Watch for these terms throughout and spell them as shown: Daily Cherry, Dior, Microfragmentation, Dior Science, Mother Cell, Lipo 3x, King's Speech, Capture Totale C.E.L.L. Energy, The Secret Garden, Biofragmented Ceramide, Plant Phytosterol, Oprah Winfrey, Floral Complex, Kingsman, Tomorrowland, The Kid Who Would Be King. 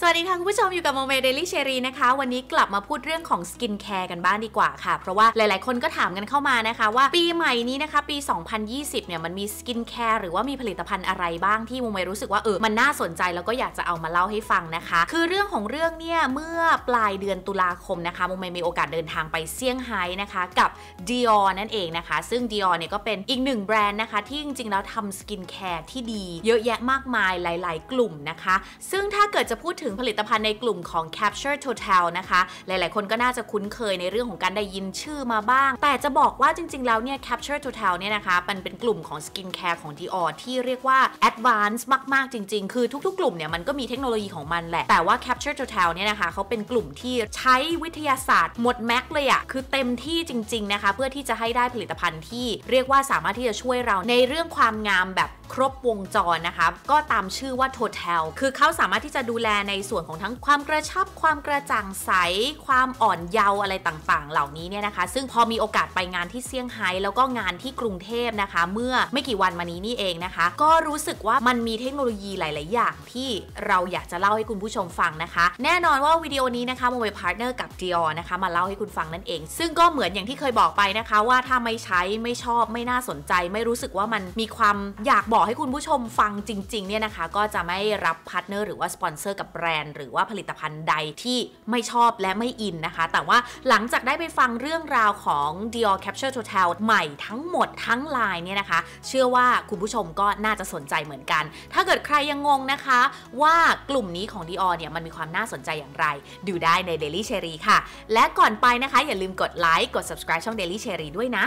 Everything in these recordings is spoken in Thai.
สวัสดีค่ะคุณผู้ชมอยู่กับโมเมเดลี่เชอรี่นะคะวันนี้กลับมาพูดเรื่องของสกินแคร์กันบ้างดีกว่าค่ะเพราะว่าหลายๆคนก็ถามกันเข้ามานะคะว่าปีใหม่นี้นะคะปี2020เนี่ยมันมีสกินแคร์หรือว่ามีผลิตภัณฑ์อะไรบ้างที่โมเมรู้สึกว่ามันน่าสนใจแล้วก็อยากจะเอามาเล่าให้ฟังนะคะคือเรื่องของเรื่องเนี่ยเมื่อปลายเดือนตุลาคมนะคะโมเมมีโอกาสเดินทางไปเซี่ยงไฮ้นะคะกับ Dior นั่นเองนะคะซึ่ง Dior เนี่ยก็เป็นอีกหนึ่งแบรนด์นะคะที่จริงๆแล้วทำสกินแคร์ที่ดีเยอะแยะมากมายหลายๆกลุ่มนะคะซึ่งถ้าเกิดจะพูดถึงผลิตภัณฑ์ในกลุ่มของ Capture Totale นะคะหลายๆคนก็น่าจะคุ้นเคยในเรื่องของการได้ยินชื่อมาบ้างแต่จะบอกว่าจริงๆแล้วเนี่ย Capture Totale เนี่ยนะคะมันเป็นกลุ่มของสกินแคร์ของ Dior ที่เรียกว่า Advance มากๆจริงๆคือทุกๆกลุ่มเนี่ยมันก็มีเทคโนโลยีของมันแหละแต่ว่า Capture Totale เนี่ยนะคะเขาเป็นกลุ่มที่ใช้วิทยาศาสตร์หมดแม็กเลยอะคือเต็มที่จริงๆนะคะเพื่อที่จะให้ได้ผลิตภัณฑ์ที่เรียกว่าสามารถที่จะช่วยเราในเรื่องความงามแบบครบวงจรนะคะก็ตามชื่อว่า Totale คือเขาสามารถที่จะดูแลในส่วนของทั้งความกระชับความกระจ่างใสความอ่อนเยาว์อะไรต่างๆเหล่านี้เนี่ยนะคะซึ่งพอมีโอกาสไปงานที่เซี่ยงไฮ้แล้วก็งานที่กรุงเทพนะคะเมื่อไม่กี่วันมานี้นี่เองนะคะก็รู้สึกว่ามันมีเทคโนโลยีหลายๆอย่างที่เราอยากจะเล่าให้คุณผู้ชมฟังนะคะแน่นอนว่าวิดีโอนี้นะคะโมเมพาร์ทเนอร์กับ Dior นะคะมาเล่าให้คุณฟังนั่นเองซึ่งก็เหมือนอย่างที่เคยบอกไปนะคะว่าถ้าไม่ใช้ไม่ชอบไม่น่าสนใจไม่รู้สึกว่ามันมีความอยากบอกให้คุณผู้ชมฟังจริงๆเนี่ยนะคะก็จะไม่รับพาร์ทเนอร์หรือว่าสปอนเซอร์กับแบรนด์หรือว่าผลิตภัณฑ์ใดที่ไม่ชอบและไม่อินนะคะแต่ว่าหลังจากได้ไปฟังเรื่องราวของ Dior Capture Totale ใหม่ทั้งหมดทั้งไลน์เนี่ยนะคะเชื่อว่าคุณผู้ชมก็น่าจะสนใจเหมือนกันถ้าเกิดใครยังงงนะคะว่ากลุ่มนี้ของ Dior เนี่ยมันมีความน่าสนใจอย่างไรดูได้ใน Daily Cherry ค่ะและก่อนไปนะคะอย่าลืมกดไลค์กด subscribe ช่อง Daily Cherry ด้วยนะ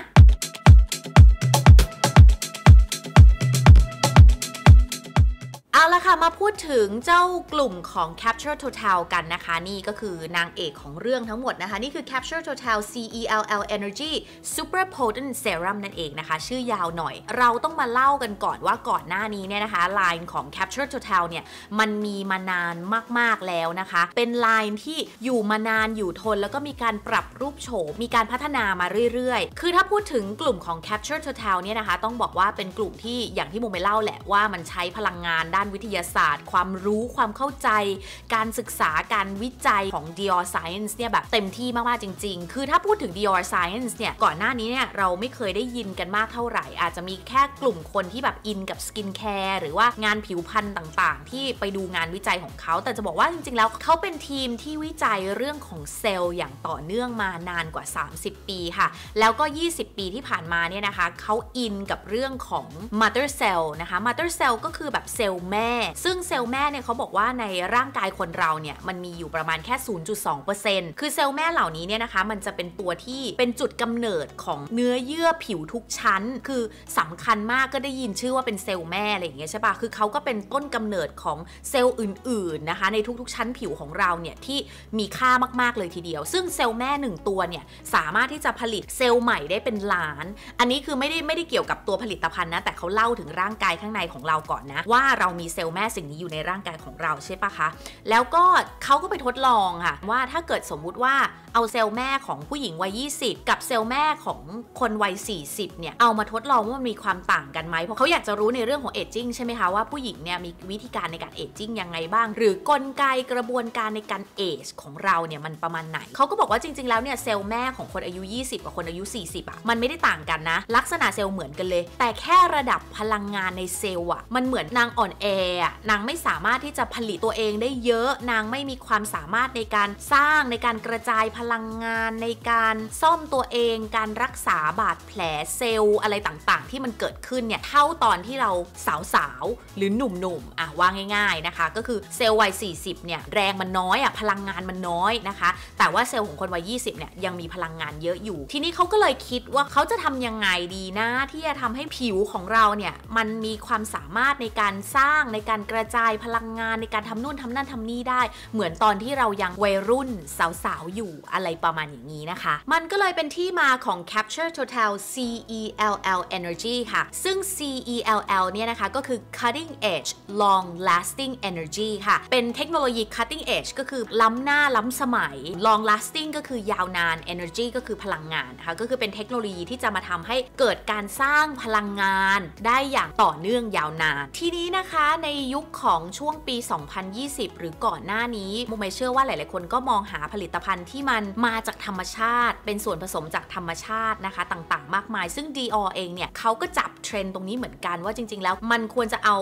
เอาละค่ะมาพูดถึงเจ้ากลุ่มของ Capture Totale กันนะคะนี่ก็คือนางเอกของเรื่องทั้งหมดนะคะนี่คือ Capture Totale C.E.L.L. Energy Super Potent Serum นั่นเองนะคะชื่อยาวหน่อยเราต้องมาเล่ากันก่อนว่าก่อนหน้านี้เนี่ยนะคะไลน์ของ Capture Totale เนี่ยมันมีมานานมากๆแล้วนะคะเป็นไลน์ที่อยู่มานานอยู่ทนแล้วก็มีการปรับรูปโฉมมีการพัฒนามาเรื่อยๆคือถ้าพูดถึงกลุ่มของ Capture Totale เนี่ยนะคะต้องบอกว่าเป็นกลุ่มที่อย่างที่โมเมเล่าแหละว่ามันใช้พลังงานด้านวิทยาศาสตร์ความรู้ความเข้าใจการศึกษาการวิจัยของ Dior Science เนี่ยแบบเต็มที่มากๆจริงๆคือถ้าพูดถึง Dior Science เนี่ยก่อนหน้านี้เนี่ยเราไม่เคยได้ยินกันมากเท่าไหร่อาจจะมีแค่กลุ่มคนที่แบบอินกับสกินแคร์หรือว่างานผิวพรรณต่างๆที่ไปดูงานวิจัยของเขาแต่จะบอกว่าจริงๆแล้วเขาเป็นทีมที่วิจัยเรื่องของเซลล์อย่างต่อเนื่องมานานกว่า30ปีค่ะแล้วก็20ปีที่ผ่านมาเนี่ยนะคะเขาอินกับเรื่องของ Mother Cell นะคะ Mother Cell ก็คือแบบเซลล์แม่ซึ่งเซลล์แม่เนี่ยเขาบอกว่าในร่างกายคนเราเนี่ยมันมีอยู่ประมาณแค่ 0.2% คือเซลล์แม่เหล่านี้เนี่ยนะคะมันจะเป็นตัวที่เป็นจุดกำเนิดของเนื้อเยื่อผิวทุกชั้นคือสำคัญมากก็ได้ยินชื่อว่าเป็นเซลล์แม่อะไรอย่างเงี้ยใช่ปะคือเขาก็เป็นต้นกำเนิดของเซลล์อื่นๆนะคะในทุกๆชั้นผิวของเราเนี่ยที่มีค่ามากๆเลยทีเดียวซึ่งเซลล์แม่1ตัวเนี่ยสามารถที่จะผลิตเซลล์ใหม่ได้เป็นล้านอันนี้คือไม่ได้เกี่ยวกับตัวผลิตภัณฑ์นะแต่เขาเล่าถึงร่างกายข้างในของเราก่อนนะว่าเรามีเซลล์แม่สิ่งนี้อยู่ในร่างกายของเราใช่ปะคะแล้วก็เขาก็ไปทดลองค่ะว่าถ้าเกิดสมมุติว่าเอาเซลล์แม่ของผู้หญิงวัย20กับเซลล์แม่ของคนวัย40เนี่ยเอามาทดลองว่ามันมีความต่างกันไหมเพราะเขาอยากจะรู้ในเรื่องของเอจจิ้งใช่ไหมคะว่าผู้หญิงเนี่ยมีวิธีการในการเอจจิ้งยังไงบ้างหรือกลไกกระบวนการในการเอจของเราเนี่ยมันประมาณไหนเขาก็บอกว่าจริงๆแล้วเนี่ยเซลล์แม่ของคนอายุ20กับคนอายุ40มันไม่ได้ต่างกันนะลักษณะเซลล์เหมือนกันเลยแต่แค่ระดับพลังงานในเซลล์มันเหมือนนางอ่อนแอนางไม่สามารถที่จะผลิตตัวเองได้เยอะนางไม่มีความสามารถในการสร้างในการกระจายพลังงานในการซ่อมตัวเองการรักษาบาดแผลเซลล์อะไรต่างๆที่มันเกิดขึ้นเนี่ยเท่าตอนที่เราสาวๆหรือหนุ่มๆว่าง่ายๆนะคะก็คือเซลล์วัย40เนี่ยแรงมันน้อยพลังงานมันน้อยนะคะแต่ว่าเซลล์ของคนวัย20เนี่ยยังมีพลังงานเยอะอยู่ทีนี้เขาก็เลยคิดว่าเขาจะทำยังไงดีนะที่จะทำให้ผิวของเราเนี่ยมันมีความสามารถในการสร้างในการกระจายพลังงานในการทำนู่นทำนั่นทำนี่ได้เหมือนตอนที่เรายังวัยรุ่นสาวๆอยู่อะไรประมาณอย่างนี้นะคะมันก็เลยเป็นที่มาของ Capture Totale C.E.L.L. Energy ค่ะซึ่ง C.E.L.L. เนี่ยนะคะก็คือ Cutting Edge Long Lasting Energy ค่ะเป็นเทคโนโลยี Cutting Edge ก็คือล้ำหน้าล้ำสมัย Long Lasting ก็คือยาวนาน Energy ก็คือพลังงานนะคะก็คือเป็นเทคโนโลยีที่จะมาทำให้เกิดการสร้างพลังงานได้อย่างต่อเนื่องยาวนานทีนี้นะคะ ในยุคของช่วงปี 2020 หรือก่อนหน้านี้มุมเชื่อว่าหลายๆคนก็มองหาผลิตภัณฑ์ที่มันมาจากธรรมชาติเป็นส่วนผสมจากธรรมชาตินะคะต่างๆมากมายซึ่ง Dior เองเนี่ยเขาก็จับเทรนด์ตรงนี้เหมือนกันว่าจริงๆแล้วมันควรจะเอา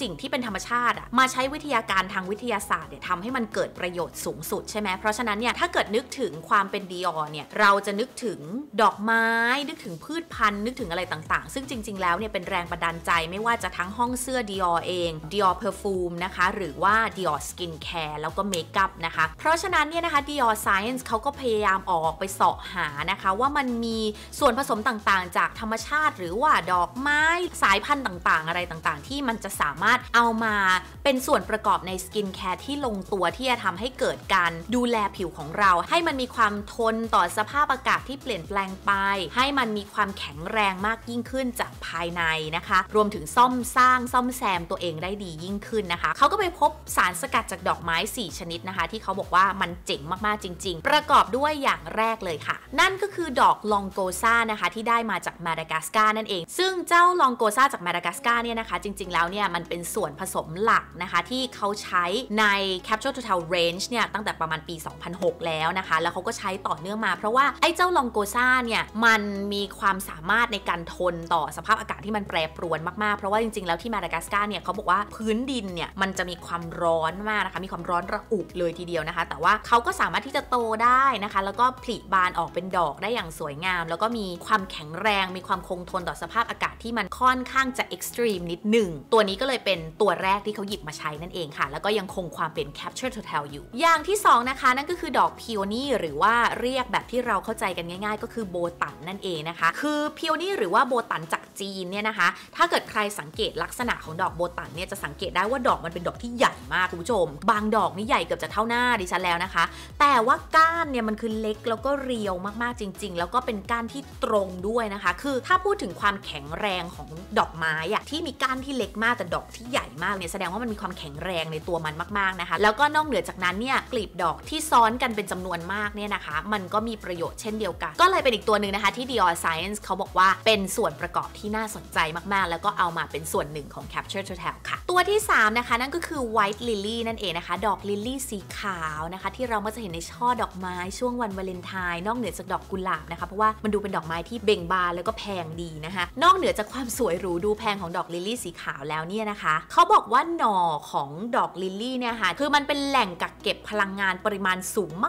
สิ่งที่เป็นธรรมชาติมาใช้วิทยาการทางวิทยาศาสตร์เนี่ยทำให้มันเกิดประโยชน์สูงสุดใช่ไหมเพราะฉะนั้นเนี่ยถ้าเกิดนึกถึงความเป็น Dior เนี่ยเราจะนึกถึงดอกไม้นึกถึงพืชพันธุ์นึกถึงอะไรต่างๆซึ่งจริงๆแล้วเนี่ยเป็นแรงบันดาลใจไม่ว่าจะทั้งห้องเสื้อ Dior เอง Dior Perfume นะคะหรือว่า Dior Skincare แล้วก็ Makeup นะคะเพราะฉะนั้นเนี่ยนะคะ Dior Science เขาก็พยายามออกไปเสาะหานะคะว่ามันมีส่วนผสมต่างๆจากธรรมชาติหรือว่าดอกไม้สายพันธุ์ต่างๆอะไรต่างๆที่มันจะสามารถเอามาเป็นส่วนประกอบในสกินแคร์ที่ลงตัวที่จะทำให้เกิดการดูแลผิวของเราให้มันมีความทนต่อสภาพอากาศที่เปลี่ยนแปลงไปให้มันมีความแข็งแรงมากยิ่งขึ้นจากภายในนะคะรวมถึงซ่อมสร้างซ่อมแซมตัวเองได้ดียิ่งขึ้นนะคะเขาก็ไปพบสารสกัดจากดอกไม้4ชนิดนะคะที่เขาบอกว่ามันเจ๋งมากๆจริงๆประกอบด้วยอย่างแรกเลยค่ะนั่นก็คือดอกลองโกซานะคะที่ได้มาจากมาดากัสการ์นั่นเองซึ่งเจ้าลองโกซาจากมาดากัสการ์เนี่ยนะคะจริงๆแล้วเนี่ยมันเป็นส่วนผสมหลักนะคะที่เขาใช้ใน Capture Totale Range เนี่ยตั้งแต่ประมาณปี 2006 แล้วนะคะแล้วเขาก็ใช้ต่อเนื่องมาเพราะว่าไอ้เจ้าลองโกซาเนี่ยมันมีความสามารถในการทนต่อสภาพอากาศที่มันแปรปรวนมากๆเพราะว่าจริงๆแล้วที่มาดากัสการ์เนี่ยเขาบอกว่าพื้นดินเนี่ยมันจะมีความร้อนมากนะคะมีความร้อนระอุเลยทีเดียวนะคะแต่ว่าเขาก็สามารถที่จะโตได้นะคะแล้วก็ผลิบานออกเป็นดอกได้อย่างสวยงามแล้วก็มีความแข็งแรงมีความคงทนต่อสภาพอากาศที่มันค่อนข้างจะเอ็กซ์ตรีมนิดหนึ่งตัวนี้ก็เลยเป็นตัวแรกที่เขาหยิบมาใช้นั่นเองค่ะแล้วก็ยังคงความเป็น Capture Totale อยู่อย่างที่2นะคะนั่นก็คือดอกพีโอนี่หรือว่าเรียกแบบที่เราเข้าใจกันง่ายๆก็คือโบตันนั่นเองนะคะคือพีโอนี่หรือว่าโบตันจากจีนเนี่ยนะคะถ้าเกิดใครสังเกตลักษณะของดอกโบตันเนี่ยจะสังเกตได้ว่าดอกมันเป็นดอกที่ใหญ่มากคุณผู้ชมบางดอกนี่ใหญ่เกือบจะเท่าหน้าดิฉันแล้วนะคะแต่ว่าก้านเนี่ยมันคือเล็กแล้วก็เรียวมากๆจริงๆแล้วก็เป็นก้านที่ตรงด้วยนะคะคือถ้าพูดถึงความแข็งแรงของดอกไม้อะที่มีก้านที่เล็กมากแต่ดอกที่ใหญ่มากเนี่ยแสดงว่ามันมีความแข็งแรงในตัวมันมากๆนะคะแล้วก็นอกเหนือจากนั้นเนี่ยกลีบดอกที่ซ้อนกันเป็นจำนวนมากเนี่ยนะคะมันก็มีประโยชน์เช่นเดียวกันก็เลยเป็นอีกตัวหนึ่งนะคะที่ Dior Science เขาบอกว่าเป็นส่วนประกอบที่น่าสนใจมากๆแล้วก็เอามาเป็นส่วนหนึ่งของ Capture Totale ค่ะตัวที่3นะคะนั่นก็คือ White Lily นั่นเองนะคะดอกลิลลี่สีขาวนะคะที่เรามักจะเห็นในช่อดอกไม้ช่วงวันวาเลนไทน์นอกเหนือจากดอกกุหลาบนะคะเพราะว่ามันดูเป็นดอกไม้ที่เบ่งบานแล้วก็แพงดีนะคะนอกเหนือจากความสวยหรูดูแพงของดอกลิลลี่สีขาวแล้วเนี่ยนะคะเขาบอกว่าหน่อของดอกลิลลี่เนี่ยค่ะคือมันเป็นแหล่งกักเก็บพลังงานปริมาณสูงมา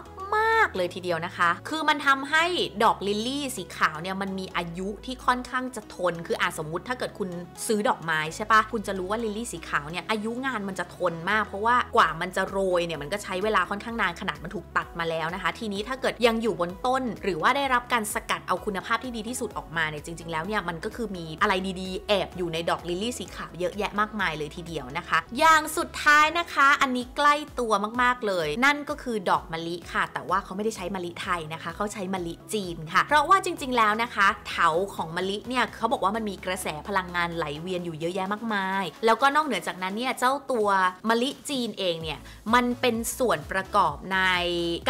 กๆเลยทีเดียวนะคะคือมันทำให้ดอกลิลลี่สีขาวเนี่ยมันมีอายุที่ค่อนข้างจะทนคือสมมุติถ้าเกิดคุณซื้อดอกไม้ใช่ปะคุณจะรู้ว่าลิลลี่สีขาวเนี่ยอายุงานมันจะทนมากเพราะว่ากว่ามันจะโรยเนี่ยมันก็ใช้เวลาค่อนข้างนานขนาดมันถูกตัดมาแล้วนะคะทีนี้ถ้าเกิดยังอยู่บนต้นหรือว่าได้รับการสกัดเอาคุณภาพที่ดีที่สุดออกมาเนี่ยจริงๆแล้วเนี่ยมันก็คือมีอะไรดีๆแอบอยู่ในดอกลิลลี่สีขาวเยอะแยะมากมายเลยทีเดียวนะคะอย่างสุดท้ายนะคะอันนี้ใกล้ตัวมากๆเลยนั่นก็คือดอกมะลิค่ะแต่ว่าเขาไม่ได้ใช้มะลิไทยนะคะเขาใช้มะลิจีนค่ะเพราะว่าจริงๆแล้วนะคะเถาของมะลิเนี่ยเขาบอกว่ามันมีกระแสพลังงานไหลเวียนอยู่เยอะแยะมากมายแล้วก็นอกเหนือจากนั้นเนี่ยเจ้าตัวมะลิจีนเองเนี่ยมันเป็นส่วนประกอบใน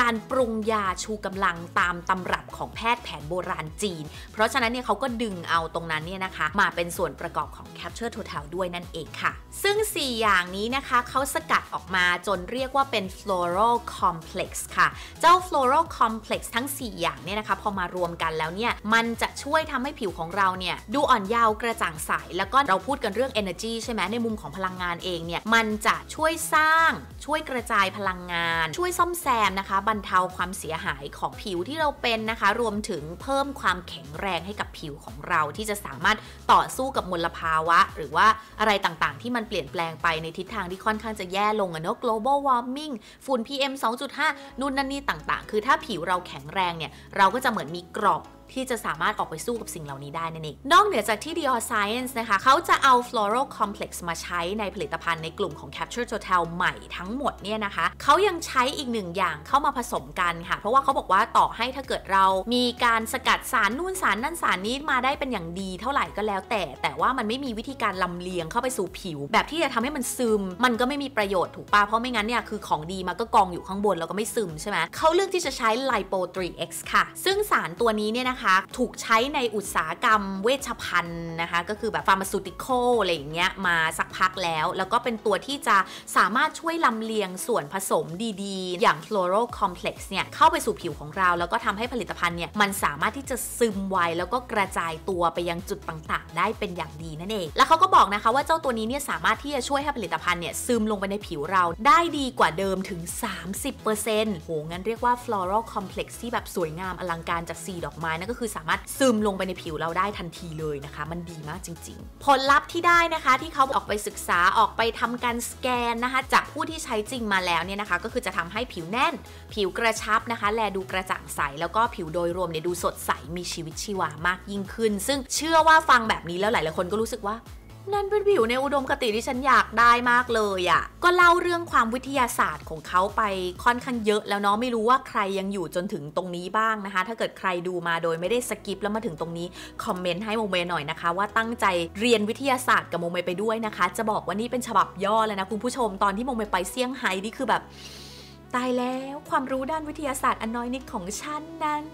การปรุงยาชูกำลังตามตำรับของแพทย์แผนโบราณจีนเพราะฉะนั้นเนี่ยเขาก็ดึงเอาตรงนั้นเนี่ยนะคะมาเป็นส่วนประกอบของ Capture Totale ด้วยนั่นเองค่ะซึ่ง4อย่างนี้นะคะเขาสกัดออกมาจนเรียกว่าเป็น Floral Complex ค่ะเจ้า Floral Complex ทั้ง4อย่างเนี่ยนะคะพอมารวมกันแล้วเนี่ยมันจะช่วยทำให้ผิวของเราเนี่ยดูอ่อนเยาว์กระจ่างใสแล้วก็เราพูดกันเรื่อง energy ใช่ไหมในมุมของพลังงานเองเนี่ยมันจะช่วยสร้างช่วยกระจายพลังงานช่วยซ่อมแซมนะคะบรรเทาความเสียหายของผิวที่เราเป็นนะคะรวมถึงเพิ่มความแข็งแรงให้กับผิวของเราที่จะสามารถต่อสู้กับมลภาวะหรือว่าอะไรต่างๆที่มันเปลี่ยนแปลงไปในทิศทางที่ค่อนข้างจะแย่ลงอะเนาะ global warming ฝุ่น PM 2.5 นู่นนั่นนี่ต่างๆคือถ้าผิวเราแข็งแรงเนี่ยเราก็จะเหมือนมีเกราะที่จะสามารถออกไปสู้กับสิ่งเหล่านี้ได้นั่นเองนอกเหนือจากที่ Dior Science นะคะเขาจะเอา Floral Complex มาใช้ในผลิตภัณฑ์ในกลุ่มของ Capture Totale ใหม่ทั้งหมดเนี่ยนะคะเขายังใช้อีกหนึ่งอย่างเข้ามาผสมกันค่ะเพราะว่าเขาบอกว่าต่อให้ถ้าเกิดเรามีการสกัดสารนู่นสารนั่นสารนี้มาได้เป็นอย่างดีเท่าไหร่ก็แล้วแต่ว่ามันไม่มีวิธีการลำเลียงเข้าไปสู่ผิวแบบที่จะทำให้มันซึมมันก็ไม่มีประโยชน์ถูกป่ะเพราะไม่งั้นเนี่ยคือของดีมาก็กองอยู่ข้างบนแล้วก็ไม่ซึมใช่ไหมเขาเลือกที่จะใช้ Lipo 3x ค่ะซึ่งสารตัวนี้เนี่ยนะคะ นะคะถูกใช้ในอุตสาหกรรมเวชภัณฑ์นะคะก็คือแบบ pharmaceutical อะไรอย่างเงี้ยมาสักพักแล้วก็เป็นตัวที่จะสามารถช่วยลำเลียงส่วนผสมดีๆอย่าง Floral Complex เนี่ยเข้าไปสู่ผิวของเราแล้วก็ทำให้ผลิตภัณฑ์เนี่ยมันสามารถที่จะซึมไวแล้วก็กระจายตัวไปยังจุดต่างๆได้เป็นอย่างดีนั่นเองแล้วเขาก็บอกนะคะว่าเจ้าตัวนี้เนี่ยสามารถที่จะช่วยให้ผลิตภัณฑ์เนี่ยซึมลงไปในผิวเราได้ดีกว่าเดิมถึง 30% โหงั้นเรียกว่า Floral Complex ที่แบบสวยงามอลังการจากสีดอกไม้นั่นก็คือสามารถซึมลงไปในผิวเราได้ทันทีเลยนะคะมันดีมากจริงๆผลลัพธ์ที่ได้นะคะที่เขาออกไปศึกษาออกไปทำการสแกนนะคะจากผู้ที่ใช้จริงมาแล้วเนี่ยนะคะก็คือจะทำให้ผิวแน่นผิวกระชับนะคะแลดูกระจ่างใสแล้วก็ผิวโดยรวมเนี่ยดูสดใสมีชีวิตชีวามากยิ่งขึ้นซึ่งเชื่อว่าฟังแบบนี้แล้วหลายๆคนก็รู้สึกว่านั่นเป็นผิวในอุดมคติที่ฉันอยากได้มากเลยอ่ะก็เล่าเรื่องความวิทยาศาสตร์ของเขาไปค่อนข้างเยอะแล้วเนาะไม่รู้ว่าใครยังอยู่จนถึงตรงนี้บ้างนะคะถ้าเกิดใครดูมาโดยไม่ได้สกิปแล้วมาถึงตรงนี้คอมเมนต์ให้โมเมหน่อยนะคะว่าตั้งใจเรียนวิทยาศาสตร์กับโมเมไปด้วยนะคะจะบอกว่านี่เป็นฉบับย่อเลยนะคุณผู้ชมตอนที่โมเมไปเซี่ยงไฮ้นี่คือแบบตายแล้วความรู้ด้านวิทยาศาสตร์อันน้อยนิดของฉันนั้น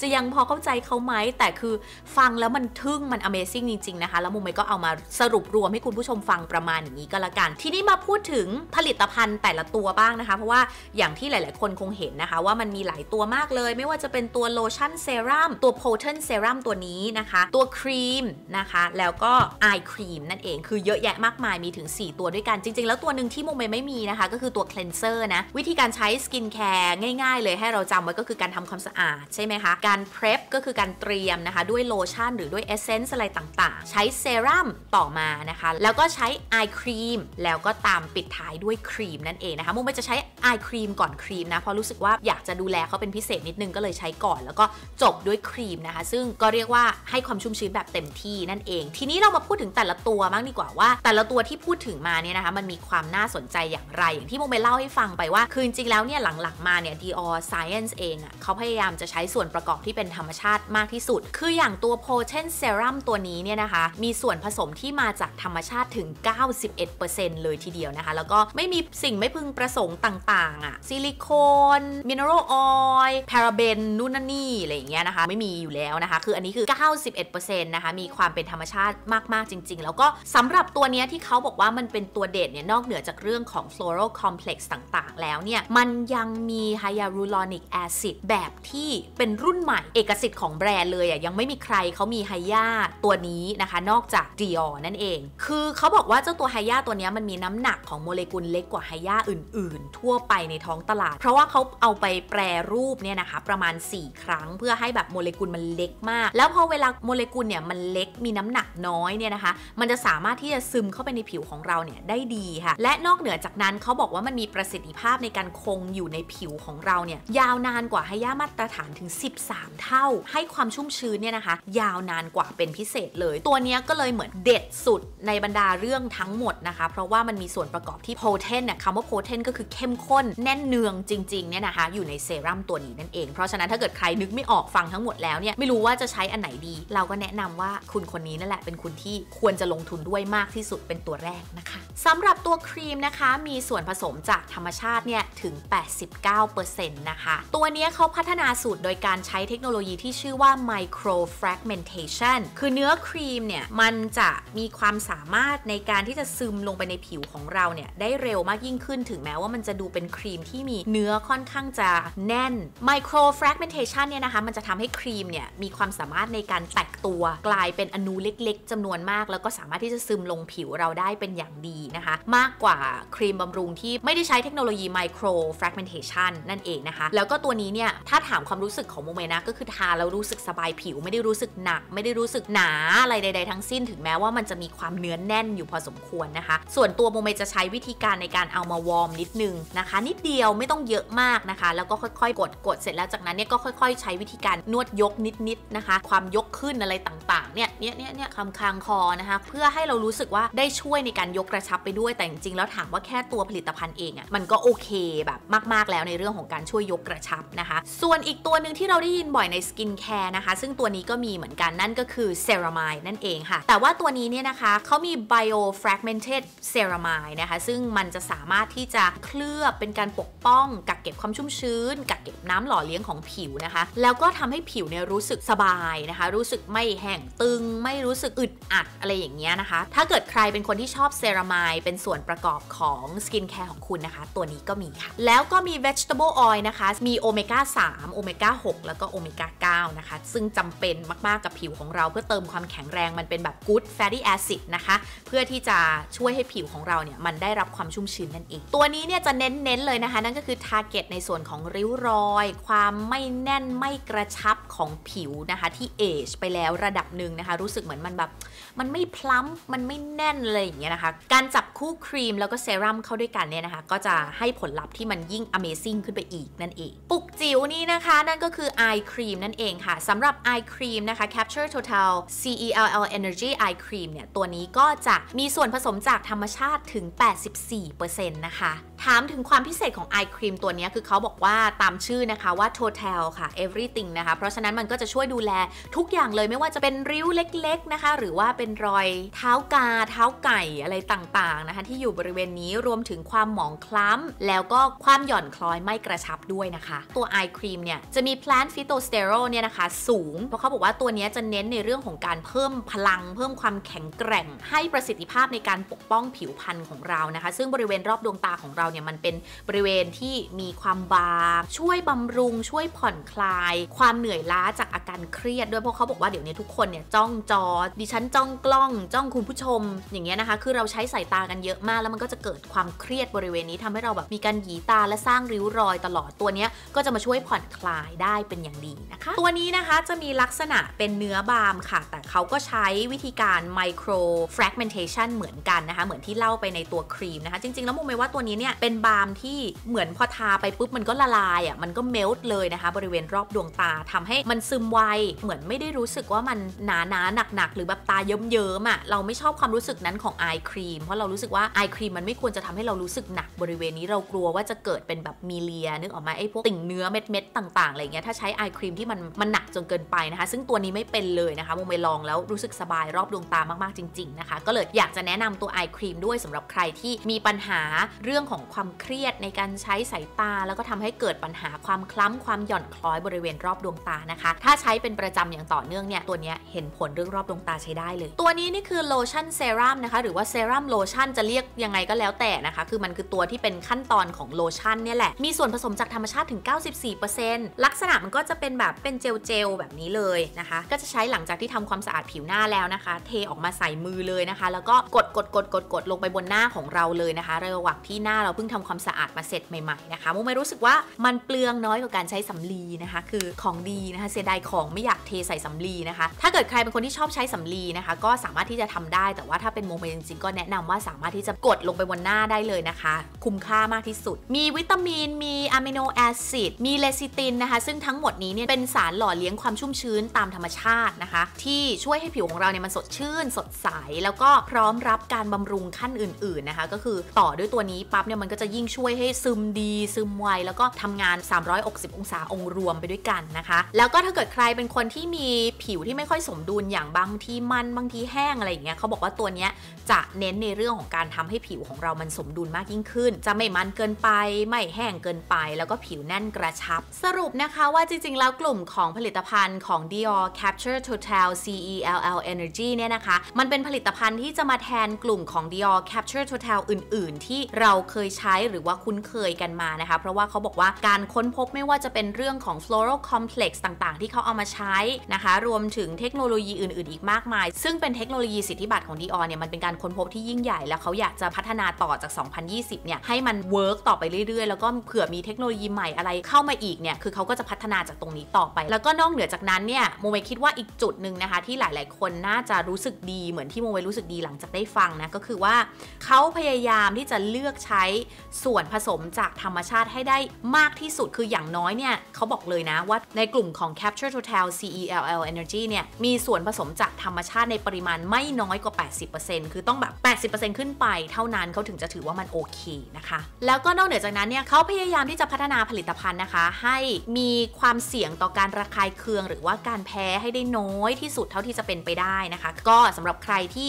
จะยังพอเข้าใจเขาไหมแต่คือฟังแล้วมันทึ่งมัน Amazing จริงๆนะคะแล้วมุมก็เอามาสรุปรวมให้คุณผู้ชมฟังประมาณอย่างนี้ก็แล้วกันทีนี้มาพูดถึงผลิตภัณฑ์แต่ละตัวบ้างนะคะเพราะว่าอย่างที่หลายๆคนคงเห็นนะคะว่ามันมีหลายตัวมากเลยไม่ว่าจะเป็นตัวโลชั่นเซรั่มตัวโพเทนเซรั่มตัวนี้นะคะตัวครีมนะคะแล้วก็อายครีมนั่นเองคือเยอะแยะมากมายมีถึง4ตัวด้วยกันจริงๆแล้วตัวหนึ่งที่มุมไม่มีนะคะก็คือตัวคลีนเซอร์นะวิธีการใช้สกินแคร์ง่ายๆเลยให้เราจำไว้ก็คือการทำความสะอาดใช่ไหมการ prep ก็คือการเตรียมนะคะด้วยโลชั่นหรือด้วยเอสเซนส์อะไรต่างๆใช้เซรั่มต่อมานะคะแล้วก็ใช้อายครีมแล้วก็ตามปิดท้ายด้วยครีมนั่นเองนะคะมุมจะใช้อายครีมก่อนครีมนะเพราะรู้สึกว่าอยากจะดูแลเขาเป็นพิเศษนิดนึงก็เลยใช้ก่อนแล้วก็จบด้วยครีมนะคะซึ่งก็เรียกว่าให้ความชุ่มชื้นแบบเต็มที่นั่นเองทีนี้เรามาพูดถึงแต่ละตัวบ้างดีกว่าว่าแต่ละตัวที่พูดถึงมาเนี่ยนะคะมันมีความน่าสนใจอย่างไรอย่างที่มุมเล่าให้ฟังไปว่าคือจริงๆแล้วเนี่ยหลังๆมาเนี่ย Dior Science เองอ่ะเขาพยายามจะใช้ส่วนประกอบที่เป็นธรรมชาติมากที่สุดคืออย่างตัวโพเทนเซรั่มตัวนี้เนี่ยนะคะมีส่วนผสมที่มาจากธรรมชาติถึง 91% เลยทีเดียวนะคะแล้วก็ไม่มีสิ่งไม่พึงประสงค์ต่างๆอะซิลิโคนมิเนอรัลออยล์พาราเบนนู่นนั่นนี่อะไรอย่างเงี้ยนะคะไม่มีอยู่แล้วนะคะคืออันนี้คือ 91% นะคะมีความเป็นธรรมชาติมากๆจริงๆแล้วก็สำหรับตัวเนี้ยที่เขาบอกว่ามันเป็นตัวเด่นเนี่ยนอกเหนือจากเรื่องของ Floral Complex ต่างๆแล้วเนี่ยมันยังมีไฮยาลูรอนิกแอซิดแบบที่เป็นรุ่นใหม่เอกสิทธิ์ของแบรนด์เลยอ่ะยังไม่มีใครเขามีไฮยาตัวนี้นะคะนอกจาก Dior นั่นเองคือเขาบอกว่าเจ้าตัวไฮยาตัวนี้มันมีน้ำหนักของโมเลกุลเล็กกว่าไฮยาอื่นๆทั่วไปในท้องตลาดเพราะว่าเขาเอาไปแปรรูปเนี่ยนะคะประมาณ4ครั้งเพื่อให้แบบโมเลกุลมันเล็กมากแล้วพอเวลาโมเลกุลเนี่ยมันเล็กมีน้ำหนักน้อยเนี่ยนะคะมันจะสามารถที่จะซึมเข้าไปในผิวของเราเนี่ยได้ดีค่ะและนอกเหนือจากนั้นเขาบอกว่ามันมีประสิทธิภาพในการคงอยู่ในผิวของเราเนี่ยยาวนานกว่าไฮยามาตรฐานถึง13 เท่าให้ความชุ่มชื้นเนี่ยนะคะยาวนานกว่าเป็นพิเศษเลยตัวนี้ก็เลยเหมือนเด็ดสุดในบรรดาเรื่องทั้งหมดนะคะเพราะว่ามันมีส่วนประกอบที่โพเทนต์เนี่ยคำว่าโพเทนต์ก็คือเข้มข้นแน่นเนืองจริงๆเนี่ยนะคะอยู่ในเซรั่มตัวนี้นั่นเองเพราะฉะนั้นถ้าเกิดใครนึกไม่ออกฟังทั้งหมดแล้วเนี่ยไม่รู้ว่าจะใช้อันไหนดีเราก็แนะนำว่าคุณคนนี้นั่นแหละเป็นคุณที่ควรจะลงทุนด้วยมากที่สุดเป็นตัวแรกนะคะสำหรับตัวครีมนะคะมีส่วนผสมจากธรรมชาติเนี่ยถึง 89% นะคะตัวนี้เขาพัฒนาสูตรโดยการใช้เทคโนโลยีที่ชื่อว่า Microfragmentation คือเนื้อครีมเนี่ยมันจะมีความสามารถในการที่จะซึมลงไปในผิวของเราเนี่ยได้เร็วมากยิ่งขึ้นถึงแม้ว่ามันจะดูเป็นครีมที่มีเนื้อค่อนข้างจะแน่น Microfragmentation เนี่ยนะคะมันจะทำให้ครีมเนี่ยมีความสามารถในการแตกตัวกลายเป็นอนูเล็กๆจำนวนมากแล้วก็สามารถที่จะซึมลงผิวเราได้เป็นอย่างดีนะคะมากกว่าครีมบำรุงที่ไม่ได้ใช้เทคโนโลยี Microfragmentation นั่นเองนะคะแล้วก็ตัวนี้เนี่ยถ้าถามความรู้สึกของโมเมนะก็คือทาแล้วรู้สึกสบายผิวไม่ได้รู้สึกหนักไม่ได้รู้สึกหนาอะไรใดๆทั้งสิ้นถึงแม้ว่ามันจะมีความเนื้อแน่นอยู่พอสมควรนะคะส่วนตัวโมเมจะใช้วิธีการในการเอามาวอร์มนิดนึงนะคะนิดเดียวไม่ต้องเยอะมากนะคะแล้วก็ค่อยๆกดเสร็จแล้วจากนั้นเนี่ยก็ค่อยๆใช้วิธีการนวดยกนิดๆนะคะความยกขึ้นอะไรต่างๆเนี่ยคางคอนะคะเพื่อให้เรารู้สึกว่าได้ช่วยในการยกกระชับไปด้วยแต่จริงๆแล้วถามว่าแค่ตัวผลิตภัณฑ์เองอ่ะมันก็โอเค แบบมากๆแล้วในเรื่องของการช่วยยกกระชับนะคะส่วนอีกตัวหนึ่งที่เราได้ยินบ่อยในสกินแคร์นะคะซึ่งตัวนี้ก็มีเหมือนกันนั่นก็คือเซรามายนั่นเองค่ะแต่ว่าตัวนี้เนี่ยนะคะเขามี Biofragmented Ceramide นะคะซึ่งมันจะสามารถที่จะเคลือบเป็นการปกป้องกักเก็บความชุ่มชื้นกักเก็บน้ำหล่อเลี้ยงของผิวนะคะแล้วก็ทำให้ผิวเนี่ยรู้สึกสบายนะคะรู้สึกไม่แห้งตึงไม่รู้สึกอึดอัดอะไรอย่างเงี้ยนะคะถ้าเกิดใครเป็นคนที่ชอบเซรามายเป็นส่วนประกอบของสกินแคร์ของคุณนะคะตัวนี้ก็มีค่ะแล้วก็มี vegetable oil นะคะมีโอเมก้า3โอเมก้า6แล้วก็โอเมก้า9นะคะซึ่งจำเป็นมากๆกับผิวของเราเพื่อเติมความแข็งแรงมันเป็นแบบ good fatty acid นะคะเพื่อที่จะช่วยให้ผิวของเราเนี่ยมันได้รับความชุ่มชื้นนั่นเองตัวนี้เนี่ยจะเน้นๆเลยนะคะนั่นก็คือ target ในส่วนของริ้วรอยความไม่แน่นไม่กระชับของผิวนะคะที่ age ไปแล้วระดับหนึ่งนะคะรู้สึกเหมือนมันแบบมันไม่พลั้มมันไม่แน่นเลยอย่างเงี้ยนะคะการจับคู่ครีมแล้วก็เซรั่มเข้าด้วยกันเนี่ยนะคะก็จะให้ผลลัพธ์ที่มันยิ่ง Amazing ขึ้นไปอีกนั่นเองปุกจิ๋วนี่นะคะนั่นก็คือ Eye Cream นั่นเองค่ะสำหรับ Eye Cream นะคะ Capture Totale C.E.L.L. Energy Eye Cream เนี่ยตัวนี้ก็จะมีส่วนผสมจากธรรมชาติถึง 84% นะคะถามถึงความพิเศษของ Eye Cream ตัวนี้คือเขาบอกว่าตามชื่อนะคะว่า Total ค่ะ Everything นะคะเพราะฉะนั้นมันก็จะช่วยดูแลทุกอย่างเลยไม่ว่าจะเป็นริ้วเล็กๆนะคะหรือว่าเป็นรอยเท้ากาเท้าไก่อะไรต่างๆนะคะที่อยู่บริเวณนี้รวมถึงความหมองคล้ำแล้วก็ความหย่อนคล้อยไม่กระชับด้วยนะคะตัว Eye Cream เนี่ยจะมี Plant Phytosterol เนี่ยนะคะสูงเพราะเขาบอกว่าตัวนี้จะเน้นในเรื่องของการเพิ่มพลังเพิ่มความแข็งแกร่งให้ประสิทธิภาพในการปกป้องผิวพรรณของเรานะคะซึ่งบริเวณรอบดวงตาของเราเนี่ยมันเป็นบริเวณที่มีความบางช่วยบำรุงช่วยผ่อนคลายความเหนื่อยล้าจากอาการเครียดด้วยเพราะเขาบอกว่าเดี๋ยวนี้ทุกคนเนี่ยจ้องจอดิฉันจ้องกล้องจ้องคุณผู้ชมอย่างเงี้ยนะคะคือเราใช้สายตากันเยอะมากแล้วมันก็จะเกิดความเครียดบริเวณนี้ทำให้เราแบบมีการหยีตาและสร้างริ้วรอยตลอดตัวเนี้ยก็จะมาช่วยผ่อนคลายได้เป็นอย่างดีนะคะตัวนี้นะคะจะมีลักษณะเป็นเนื้อบางค่ะแต่เขาก็ใช้วิธีการ Microfragmentation เหมือนกันนะคะเหมือนที่เล่าไปในตัวครีมนะคะจริงๆแล้วมุมไม่ว่าตัวนี้เนี่ยเป็นบาล์มที่เหมือนพอทาไปปุ๊บมันก็ละลายอ่ะมันก็เมลต์เลยนะคะบริเวณรอบดวงตาทำให้มันซึมไวเหมือนไม่ได้รู้สึกว่ามันหนาๆหนักๆหรือแบบตาเยิ้มๆอ่ะเราไม่ชอบความรู้สึกนั้นของ Eye Cream เพราะเรารู้สึกว่า Eye Cream มันไม่ควรจะทำให้เรารู้สึกหนักบริเวณนี้เรากลัวว่าจะเกิดเป็นแบบมีเลียนึกออกมาไอ้พวกติ่งเนื้อเม็ดๆต่างๆอะไรเงี้ยถ้าใช้ Eye Cream ที่มันหนักจนเกินไปนะคะซึ่งตัวนี้ไม่เป็นเลยนะคะมุมไปลองแล้วรู้สึกสบายรอบดวงตามากๆจริงๆนะคะก็เลยอยากจะแนะนำตัว Eye Cream ด้วยสำหรับใครที่มีปัญหาเรื่องของความเครียดในการใช้สายตาแล้วก็ทำให้เกิดปัญหาความคล้ำความหย่อนคล้อยบริเวณรอบดวงตานะคะถ้าใช้เป็นประจำอย่างต่อเนื่องเนี่ยตัวนี้เห็นผลเรื่องรอบดวงตาใช้ได้เลยตัวนี้นี่คือโลชั่นเซรั่มนะคะหรือว่าเซรั่มโลชั่นจะเรียกยังไงก็แล้วแต่นะคะคือมันคือตัวที่เป็นขั้นตอนของโลชั่นเนี่ยแหละมีส่วนผสมจากธรรมชาติถึง 94% ลักษณะมันก็จะเป็นแบบเป็นเจลแบบนี้เลยนะคะก็จะใช้หลังจากที่ทำความสะอาดผิวหน้าแล้วนะคะเทออกมาใส่มือเลยนะคะแล้วก็กดลงไปบนหน้าของเราเลยนะคะระหว่างที่หน้าเราเพิ่งทำความสะอาดมาเสร็จใหม่ๆนะคะมุมไม่รู้สึกว่ามันเปลืองน้อยกว่าการใช้สำลีนะคะคือของดีนะคะเสียดายของไม่อยากเทใส่สำลีนะคะถ้าเกิดใครเป็นคนที่ชอบใช้สำลีนะคะก็สามารถที่จะทำได้แต่ว่าถ้าเป็นมุมไม่จริงๆก็แนะนำว่าสามารถที่จะกดลงไปบนหน้าได้เลยนะคะคุ้มค่ามากที่สุดมีวิตามินมีอะมิโนแอซิดมีเลซิตินนะคะซึ่งทั้งหมดนี้เนี่ยเป็นสารหล่อเลี้ยงความชุ่มชื้นตามธรรมชาตินะคะที่ช่วยให้ผิวของเราเนี่ยมันสดชื่นสดใสแล้วก็พร้อมรับการบำรุงขั้นอื่นๆนะคะก็คือต่อด้วยตัวนี้ปั๊บเนี่ยมันก็จะยิ่งช่วยให้ซึมดีซึมไวแล้วก็ทำงาน360องศาองค์รวมไปด้วยกันนะคะแล้วก็ถ้าเกิดใครเป็นคนที่มีผิวที่ไม่ค่อยสมดุลอย่างบางทีมันบางทีแห้งอะไรอย่างเงี้ยเขาบอกว่าตัวเนี้ยจะเน้นในเรื่องของการทำให้ผิวของเรามันสมดุลมากยิ่งขึ้นจะไม่มันเกินไปไม่แห้งเกินไปแล้วก็ผิวแน่นกระชับสรุปนะคะว่าจริงๆแล้วกลุ่มของผลิตภัณฑ์ของ Dior Capture Totale C.E.L.L. Energy เนี่ยนะคะมันเป็นผลิตภัณฑ์ที่จะมาแทนกลุ่มของ Dior Capture Totale อื่นๆที่เราเคยใช้หรือว่าคุ้นเคยกันมานะคะเพราะว่าเขาบอกว่าการค้นพบไม่ว่าจะเป็นเรื่องของ Floral Complex ต่างๆที่เขาเอามาใช้นะคะรวมถึงเทคโนโลยีอื่นๆอีกมากมายซึ่งเป็นเทคโนโลยีสิทธิบัตรของ Dior เนี่ยมันเป็นการค้นพบที่ยิ่งใหญ่แล้วเขาอยากจะพัฒนาต่อจาก2020เนี่ยให้มันเวิร์กต่อไปเรื่อยๆแล้วก็เผื่อมีเทคโนโลยีใหม่อะไรเข้ามาอีกเนี่ยคือเขาก็จะพัฒนาจากตรงนี้ต่อไปแล้วก็นอกเหนือจากนั้นเนี่ยโมเมคิดว่าอีกจุดหนึ่งนะคะที่หลายๆคนน่าจะรู้สึกดีเหมือนที่โมเมรู้สึกดีหลังจากได้ฟังนะก็คือว่าเขาพยายามที่จะเลือกใช้ ส่วนผสมจากธรรมชาติให้ได้มากที่สุดคืออย่างน้อยเนี่ยเขาบอกเลยนะว่าในกลุ่มของ Capture Totale C.E.L.L. Energy เนี่ยมีส่วนผสมจากธรรมชาติในปริมาณไม่น้อยกว่า 80% คือต้องแบบ 80% ขึ้นไปเท่านั้นเขาถึงจะถือว่ามันโอเคนะคะแล้วก็นอกเหนือจากนั้นเนี่ยเขาพยายามที่จะพัฒนาผลิตภัณฑ์นะคะให้มีความเสี่ยงต่อการระคายเคืองหรือว่าการแพ้ให้ได้น้อยที่สุดเท่าที่จะเป็นไปได้นะคะก็สำหรับใครที่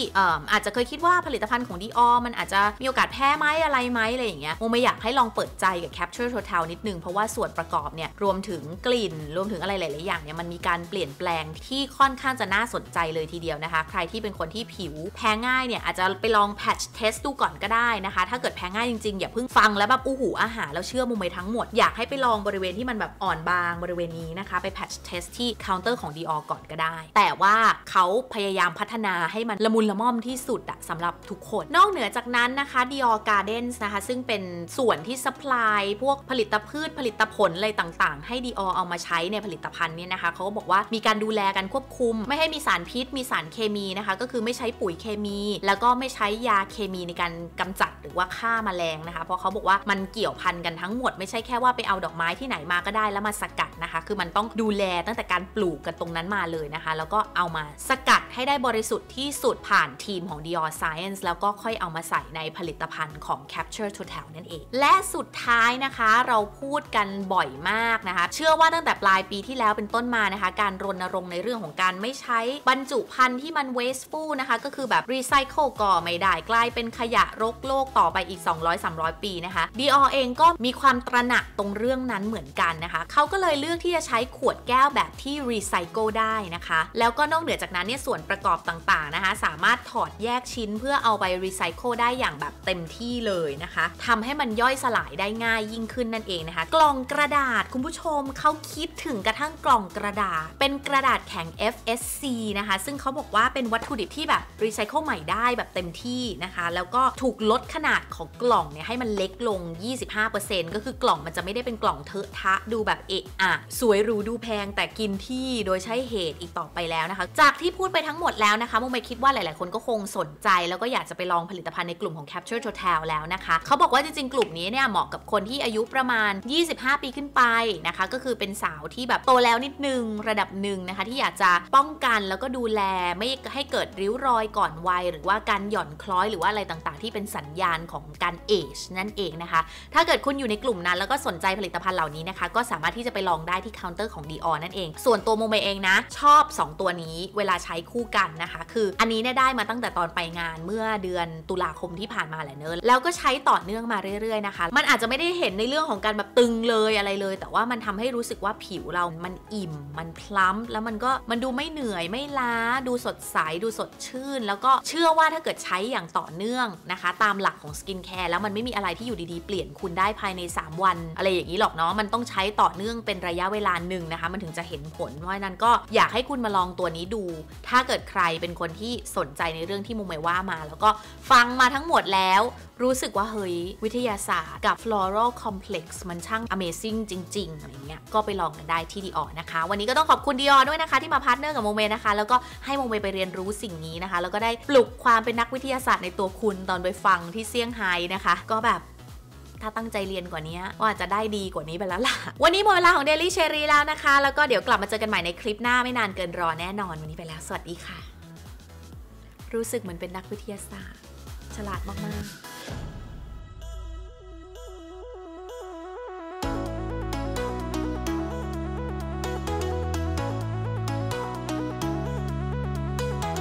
อาจจะเคยคิดว่าผลิตภัณฑ์ของ Dior มันอาจจะมีโอกาสแพ้ไหมอะไรไหมอะไรอย่างเงี้ยโมไม่อยากให้ลองเปิดใจกับ Capture Totale นิดนึงเพราะว่าส่วนประกอบเนี่ยรวมถึงกลิ่นรวมถึงอะไรหลายๆอย่างเนี่ยมันมีการเปลี่ยนแปลงที่ค่อนข้างจะน่าสนใจเลยทีเดียวนะคะใครที่เป็นคนที่ผิวแพ้ง่ายเนี่ยอาจจะไปลอง patch test ดูก่อนก็ได้นะคะถ้าเกิดแพ้ง่ายจริงๆอย่าเพิ่งฟังแล้วแบบอู้หูอาหารแล้วเชื่อโมไม่ทั้งหมดอยากให้ไปลองบริเวณที่มันแบบอ่อนบางบริเวณนี้นะคะไป patch test ที่เคาน์เตอร์ของ Dior ก่อนก็ได้แต่ว่าเขาพยายามพัฒนาให้มันละมุนละม่อมที่สุดอะสำหรับทุกคนนอกเหนือจากนั้นนะคะ Dior Gardens นะคะซึ่งเป็นส่วนที่ซัพพลายพวกผลิตพืชผลิตผลอะไรต่างๆให้ Dior เอามาใช้ในผลิตภัณฑ์เนี่ยนะคะเขาก็บอกว่ามีการดูแลกันควบคุมไม่ให้มีสารพิษมีสารเคมีนะคะก็คือไม่ใช้ปุ๋ยเคมีแล้วก็ไม่ใช้ยาเคมีในการกำจัดหรือว่าฆ่าแมลงนะคะเพราะเขาบอกว่ามันเกี่ยวพันกันทั้งหมดไม่ใช่แค่ว่าไปเอาดอกไม้ที่ไหนมาก็ได้แล้วมาสกัดนะคะคือมันต้องดูแลตั้งแต่การปลูกกันตรงนั้นมาเลยนะคะแล้วก็เอามาสกัดให้ได้บริสุทธิ์ที่สุดผ่านทีมของ Dior Science แล้วก็ค่อยเอามาใส่ในผลิตภัณฑ์ของ Capture Totale นั่นเองและสุดท้ายนะคะเราพูดกันบ่อยมากนะคะเชื่อว่าตั้งแต่ปลายปีที่แล้วเป็นต้นมานะคะการรณรงค์ในเรื่องของการไม่ใช้บรรจุภัณฑ์ที่มัน wasteful นะคะก็คือแบบ recycle ก่อไม่ได้กลายเป็นขยะรกโลกต่อไปอีก 200-300 ปีนะคะ Dior เองก็มีความตระหนักตรงเรื่องนั้นเหมือนกันนะคะเขาก็เลยเลือกที่จะใช้ขวดแก้วแบบที่ recycle ได้นะคะแล้วก็นอกเหนือจากนั้นเนี่ยส่วนประกอบต่างๆนะคะสามารถถอดแยกชิ้นเพื่อเอาไป recycle ได้อย่างแบบเต็มที่เลยนะคะทำให้มันย่อยสลายได้ง่ายยิ่งขึ้นนั่นเองนะคะกล่องกระดาษคุณผู้ชมเขาคิดถึงกระทั่งกล่องกระดาษเป็นกระดาษแข็ง FSC นะคะซึ่งเขาบอกว่าเป็นวัตถุดิบที่แบบรีไซเคิลใหม่ได้แบบเต็มที่นะคะแล้วก็ถูกลดขนาดของกล่องเนี่ยให้มันเล็กลง 25% ก็คือกล่องมันจะไม่ได้เป็นกล่องเถอะทะดูแบบเอะอะสวยหรูดูแพงแต่กินที่โดยใช้เหตุอีกต่อไปแล้วนะคะจากที่พูดไปทั้งหมดแล้วนะคะมุมไปคิดว่าหลายๆคนก็คงสนใจแล้วก็อยากจะไปลองผลิตภัณฑ์ในกลุ่มของ Capture Totale แล้วนะคะเขาบอกว่าจริงๆกลุ่มนี้เนี่ยเหมาะกับคนที่อายุประมาณ 25 ปีขึ้นไปนะคะก็คือเป็นสาวที่แบบโตแล้วนิดนึงระดับหนึ่งนะคะที่อยากจะป้องกันแล้วก็ดูแลไม่ให้เกิดริ้วรอยก่อนวัยหรือว่าการหย่อนคล้อยหรือว่าอะไรต่างๆที่เป็นสัญญาณของการเอจนั่นเองนะคะถ้าเกิดคุณอยู่ในกลุ่มนั้นแล้วก็สนใจผลิตภัณฑ์เหล่านี้นะคะก็สามารถที่จะไปลองได้ที่เคาน์เตอร์ของ Dior นั่นเองส่วนตัวโมเมเองนะชอบ2ตัวนี้เวลาใช้คู่กันนะคะคืออันนี้เนี่ยได้มาตั้งแต่ตอนไปงานเมื่อเดือนตุลาคมที่ผ่านมาแหละเนอะแล้วก็ใช้ต่อเนื่องมาเรื่อยๆนะคะมันอาจจะไม่ได้เห็นในเรื่องของการแบบตึงเลยอะไรเลยแต่ว่ามันทำให้รู้สึกว่าผิวเรามันอิ่มมันพลั้มแล้วมันก็มันดูไม่เหนื่อยไม่ล้าดูสดใสดูสดชื่นแล้วก็เชื่อว่าถ้าเกิดใช้อย่างต่อเนื่องนะคะตามหลักของสกินแคร์แล้วมันไม่มีอะไรที่อยู่ดีๆเปลี่ยนคุณได้ภายใน3วันอะไรอย่างนี้หรอกเนาะมันต้องใช้ต่อเนื่องเป็นระยะเวลาหนึ่งนะคะมันถึงจะเห็นผลเพราะฉะนั้นก็อยากให้คุณมาลองตัวนี้ดูถ้าเกิดใครเป็นคนที่สนใจในเรื่องที่มุมเมว่ามาแล้วก็ฟังมาทั้งหมดแล้วรู้สึกว่าเฮ้ยวิทยาศาสตร์กับ Floral Complex มันช่าง Amazing จริงๆอะไรเงี้ยก็ไปลองกันได้ที่ Dior นะคะวันนี้ก็ต้องขอบคุณ Dior ด้วยนะคะที่มาพาร์ทเนอร์กับโมเมนะคะแล้วก็ให้โมเมไปเรียนรู้สิ่งนี้นะคะแล้วก็ได้ปลุกความเป็นนักวิทยาศาสตร์ในตัวคุณตอนไปฟังที่เซี่ยงไฮ้นะคะก็แบบถ้าตั้งใจเรียนกว่านี้ว่าจะได้ดีกว่านี้ไปแล้วล่ะวันนี้หมดเวลาของ Daily Cherry แล้วนะคะแล้วก็เดี๋ยวกลับมาเจอกันใหม่ในคลิปหน้าไม่นานเกินรอแน่นอนวันนี้ไปแล้วสวัสดีค่ะรู้สึกเหมือนเป็นนักวิทยาศาสตร์ฉลาดมากๆ